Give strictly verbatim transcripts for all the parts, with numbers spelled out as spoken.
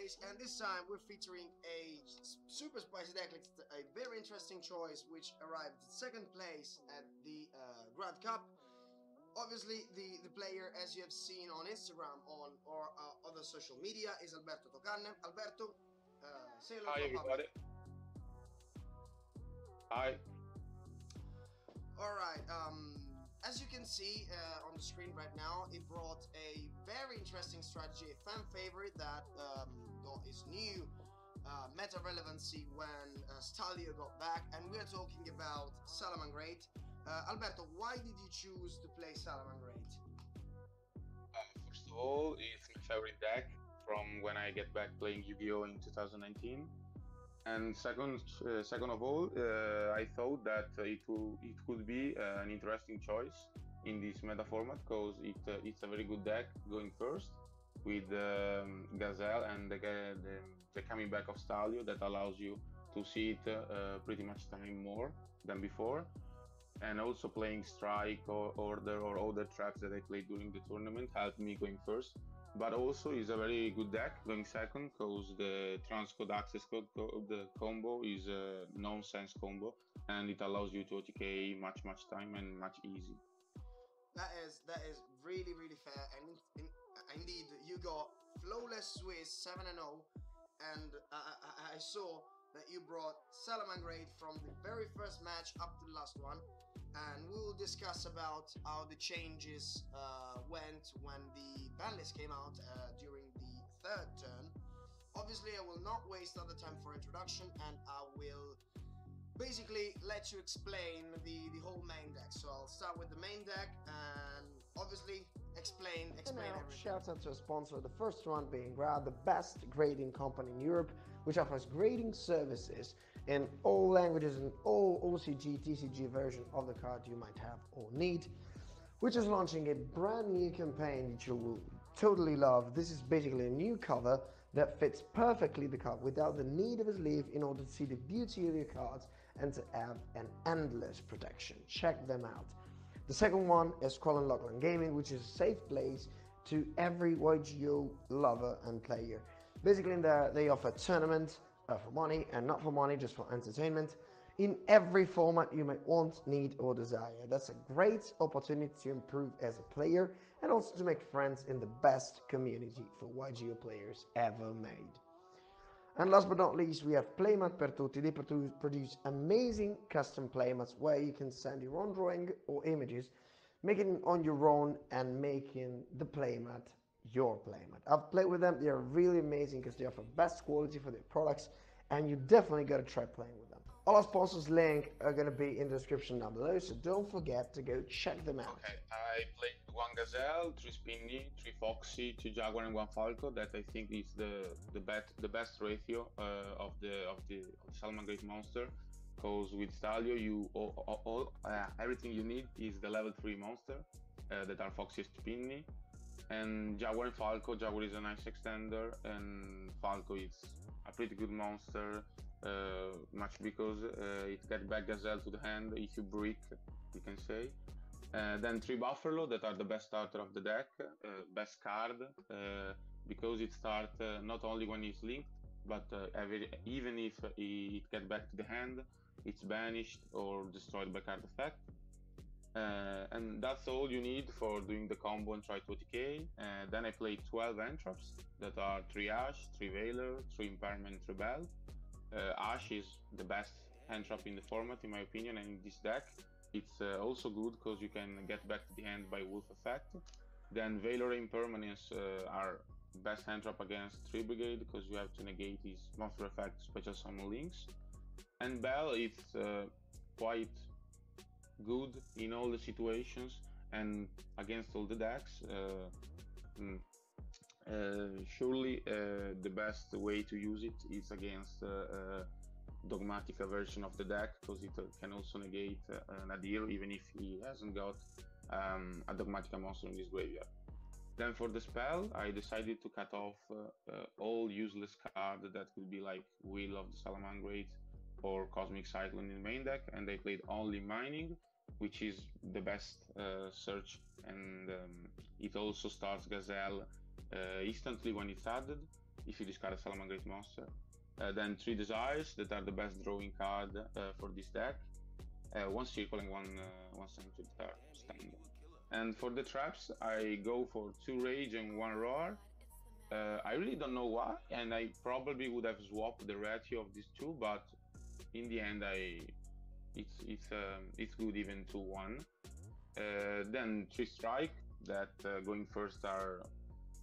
Space, and this time we're featuring a super spicy deck list, a very interesting choice which arrived second place at the uh, GRAAD Cup. Obviously, the, the player, as you have seen on Instagram on or uh, other social media, is Alberto Tocanne. Alberto, uh, say hello. Hi, everybody. Hi. All right. Um, As you can see uh, on the screen right now, it brought a very interesting strategy, a fan favorite that um, got its new uh, meta relevancy when uh, Stallio got back, and we're talking about Salamangreat. Uh, Alberto, why did you choose to play Salamangreat? Uh, first of all, it's my favorite deck from when I get back playing Yu-Gi-Oh in two thousand nineteen. And second, uh, second of all, uh, I thought that it will, it could be uh, an interesting choice in this meta format because it uh, it's a very good deck going first with um, Gazelle and the, the, the coming back of Stallio that allows you to see it uh, pretty much time more than before, and also playing Strike or Order or other traps that I played during the tournament helped me going first. But also is a very good deck going second because the Transcode Access Code co the combo is a nonsense combo and it allows you to O T K much much time and much easy. That is that is really really fair, and in, in, indeed you got flawless Swiss seven and oh, and I, I, I saw that you brought Salamangreat from the very first match up to the last one, and we will discuss about how the changes uh, went when the ban list came out uh, during the third turn. Obviously, I will not waste other time for introduction, and I will basically let you explain the, the whole main deck. So I'll start with the main deck, and obviously explain explain and now, everything. Shout out to a sponsor, the first one being GRAAD, the best grading company in Europe, which offers grading services in all languages and all O C G, T C G version of the card you might have or need, which is launching a brand new campaign that you will totally love. This is basically a new cover that fits perfectly the card without the need of a sleeve in order to see the beauty of your cards and to have an endless protection. Check them out. The second one is ScrollandLock Gaming, which is a safe place to every Y G O lover and player. Basically, in there, they offer tournaments uh, for money and not for money, just for entertainment, in every format you might want, need or desire. That's a great opportunity to improve as a player and also to make friends in the best community for Y G O players ever made. And last but not least, we have Playmat per Tutti. They produce amazing custom playmats where you can send your own drawing or images, making it on your own and making the playmat your playmat. I've played with them. They are really amazing because they offer best quality for their products, and you definitely gotta try playing with them. All our sponsors' links are gonna be in the description down below, so don't forget to go check them out. Okay, I played one Gazelle, three Spinny, three Foxy, two Jaguar, and one Falco. That I think is the the best the best ratio uh, of the of the, the Salamangreat monster, because with Stallio you all, all, all uh, everything you need is the level three monster uh, that are Foxy, Spinny, and Jaguar and Falco. Jaguar is a nice extender, and Falco is a pretty good monster, uh, much because uh, it gets back Gazelle to the hand if you brick, you can say. Uh, then three Buffalo that are the best starter of the deck, uh, best card, uh, because it starts uh, not only when it's linked, but uh, every, even if it gets back to the hand, it's banished or destroyed by card effect. Uh, and that's all you need for doing the combo and try to O T K. Uh, then I play twelve entraps that are three Ash, three Veiler, three Impairment, three Rebel. Uh, Ash is the best entrap in the format, in my opinion, and in this deck it's uh, also good because you can get back to the end by wolf effect. Then Valor Impermanence uh, are best entrap against Tri-Brigade because you have to negate his monster effect, special summon links. And Bell is uh, quite good in all the situations and against all the decks. Uh, uh, surely uh, the best way to use it is against uh, uh, Dogmatica version of the deck, because it can also negate uh, Nadir even if he hasn't got um, a Dogmatica monster in his graveyard. Then for the spell, I decided to cut off uh, uh, all useless cards that could be like Wheel of the Salamangreat or Cosmic Cyclone in the main deck, and I played only Mining, which is the best uh, search, and um, it also starts Gazelle uh, instantly when it's added, if you discard a Salamangreat monster. Uh, then three desires that are the best drawing card uh, for this deck. Uh, one circle and one uh, one sanctuary stand. And for the traps, I go for two rage and one roar. Uh, I really don't know why, and I probably would have swapped the ratio of these two, but in the end, I it's it's um, it's good even to one. Uh, then three strike that uh, going first are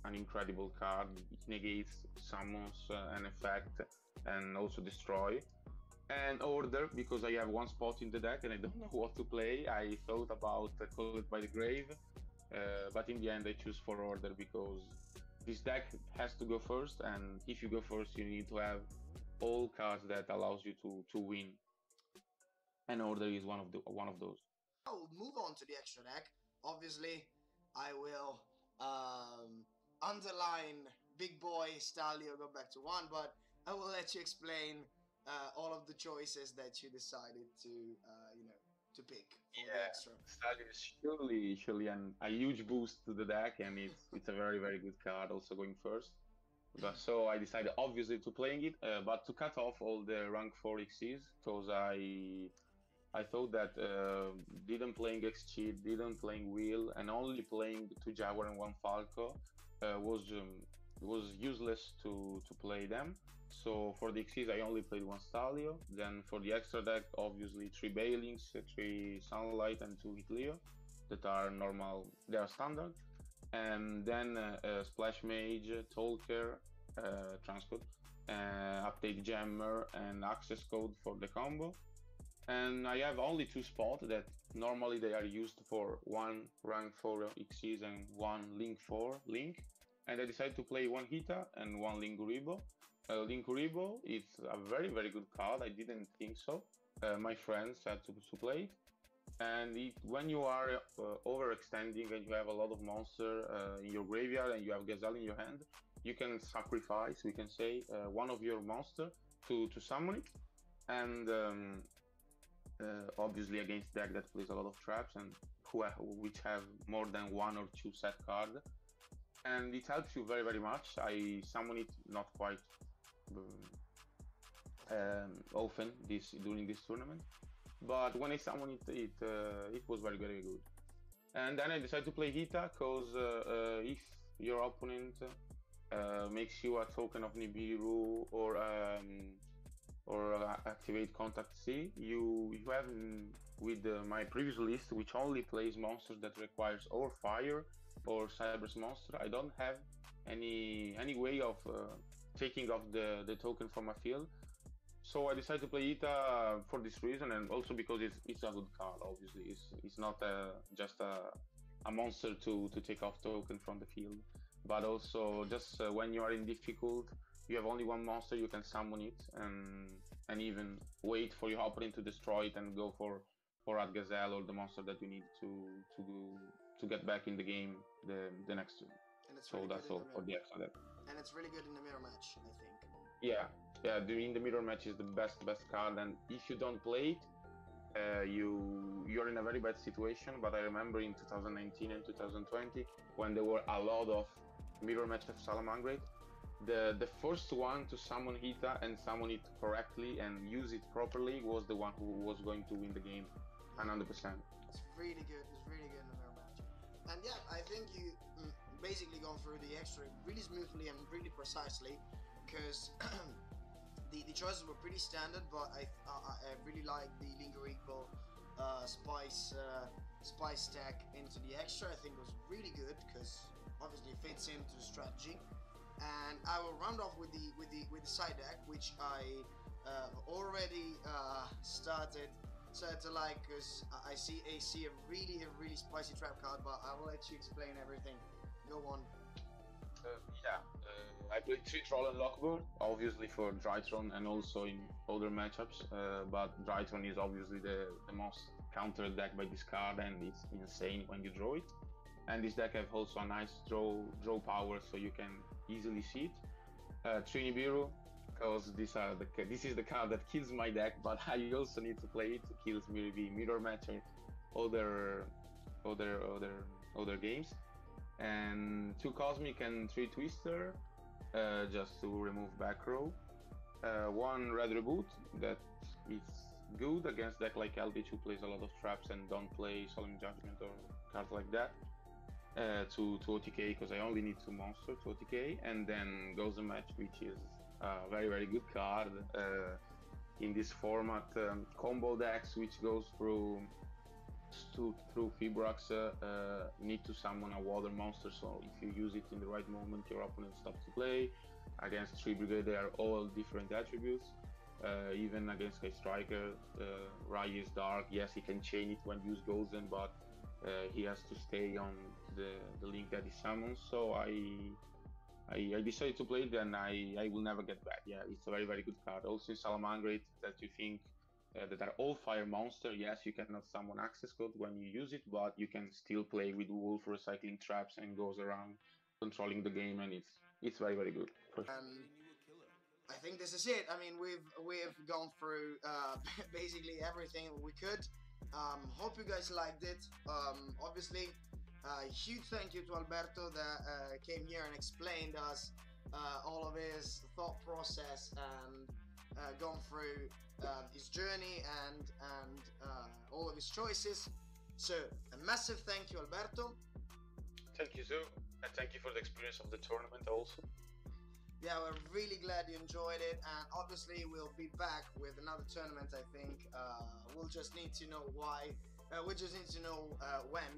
an incredible card. It negates, summons uh, an effect, and also destroy. And order, because I have one spot in the deck and I don't know what to play. I thought about uh, Call It by the Grave, uh, but in the end I choose for order because this deck has to go first, and if you go first you need to have all cards that allows you to to win, and order is one of the one of those. I'll move on to the extra deck. Obviously I will um, underline Big Boy Stallio, go back to one, but I will let you explain Uh, all of the choices that you decided to, uh, you know, to pick for yeah. the extra. Stallio is surely, surely an, a huge boost to the deck, and it's it's a very, very good card also going first. But so I decided obviously to playing it, uh, but to cut off all the rank four X's, because I I thought that uh, didn't playing X cheat, didn't playing wheel, and only playing two Jaguar and one Falco uh, was. Um, It was useless to, to play them. So for the X's I only played one Stallio. Then for the extra deck, obviously three Bailings, three Sunlight and two Hitleo that are normal, they are standard. And then uh, uh, Splash Mage, Talker, uh, Transcode, uh, Update Jammer and Access Code for the combo. And I have only two spots that normally they are used for one rank four X's and one link four link. And I decided to play one Hita and one Linkuribo. Uh, Linkuribo is a very, very good card. I didn't think so. Uh, my friends had to, to play it. And it, when you are uh, overextending and you have a lot of monsters uh, in your graveyard and you have Gazelle in your hand, you can sacrifice, we can say, uh, one of your monsters to, to summon it. And um, uh, obviously against deck that plays a lot of traps and who have, which have more than one or two set cards. And it helps you very, very much. I summon it not quite um, um, often this during this tournament, but when I summon it, it uh, it was very, very good. And then I decided to play Hita because uh, uh, if your opponent uh, makes you a token of Nibiru or um, or uh, activate Contact C, you you have with uh, my previous list, which only plays monsters that requires or fire or Cyber's monster, I don't have any any way of uh, taking off the, the token from my field. So I decided to play Hita for this reason, and also because it's, it's a good card, obviously. It's, it's not a, just a, a monster to, to take off token from the field, but also just uh, when you are in difficult, you have only one monster, you can summon it and, and even wait for your opponent to destroy it and go for or at Gazelle or the monster that you need to to to get back in the game the the next turn. And it's really so that's all for the extra deck. And it's really good in the mirror match, I think. Yeah, yeah. During the mirror match is the best best card, and if you don't play it, uh, you you're in a very bad situation. But I remember in two thousand nineteen and two thousand twenty when there were a lot of mirror match of Salamangreat, the the first one to summon Hita and summon it correctly and use it properly was the one who was going to win the game. one hundred percent. It's really good. It's really good in the mirror match. And yeah, I think you basically gone through the extra really smoothly and really precisely, because the, the choices were pretty standard, but I I, I really like the Linkuribo uh, spice uh, spice stack into the extra. I think it was really good because obviously it fits into the strategy. And I will round off with the with the with the side deck, which I uh, already uh, started. So to like, because I see I see a really a really spicy trap card, but I will let you explain everything. Go on. Uh, yeah, uh, I played three ScrollandLock board, obviously for Drytron and also in older matchups. Uh, but Drytron is obviously the, the most counter deck by this card, and it's insane when you draw it. And this deck have also a nice draw draw power, so you can easily see it. Uh, three Nibiru, because these are the, this is the card that kills my deck, but I also need to play it. It kills maybe mirror match or other, other, other, other games. And two Cosmic and three Twister. uh, just to remove back row. Uh, one red reboot that is good against deck like Aldich, who plays a lot of traps and don't play Solemn Judgment or cards like that, uh, to, to O T K, because I only need two monsters to O T K, and then goes a match, which is a very, very good card uh, in this format. Um, combo decks, which goes through to, through Fibrox, uh, uh, need to summon a water monster, so if you use it in the right moment, your opponent stops to play. Against Tri-Brigade, they are all different attributes. Uh, even against a Striker, uh, Rai is dark. Yes, he can chain it when use Golden, but uh, he has to stay on the, the link that he summons. So I, I I decided to play it, and I, I will never get back. Yeah, it's a very, very good card. Also in Salamangreat, that you think uh, that are all fire monster. Yes, you cannot summon access code when you use it, but you can still play with Wolf, recycling traps, and goes around controlling the game, and it's it's very, very good. Um, I think this is it. I mean, we've we've gone through uh, basically everything we could. Um, hope you guys liked it. Um, obviously, uh, huge thank you to Alberto that uh, came here and explained us uh, all of his thought process and uh, gone through uh, his journey and and uh, all of his choices. So a massive thank you, Alberto. Thank you, Sue, and thank you for the experience of the tournament also. Yeah, we're really glad you enjoyed it, and obviously we'll be back with another tournament, I think. Uh, we'll just need to know why, uh, we just need to know uh, when,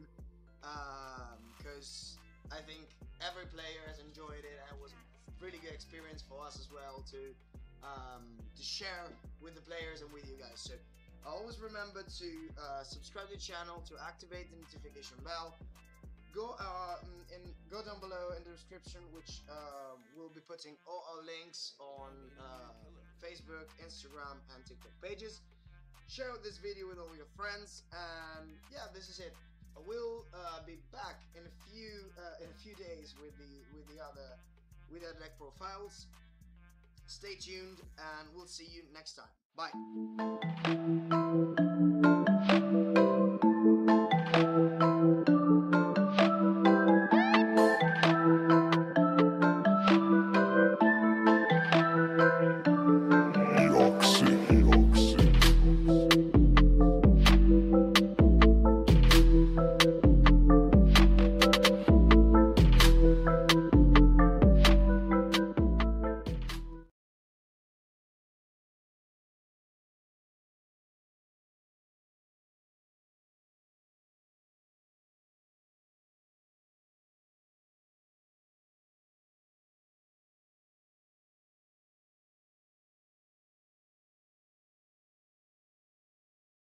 because um, I think every player has enjoyed it, and it was a really good experience for us as well to, um, to share with the players and with you guys. So always remember to uh, subscribe to the channel, to activate the notification bell. Go uh, in, go down below in the description, which uh, we'll be putting all our links on uh, Facebook, Instagram, and TikTok pages. Share this video with all your friends, and yeah, this is it. We'll uh, be back in a few uh, in a few days with the with the other with our deck profiles. Stay tuned, and we'll see you next time. Bye.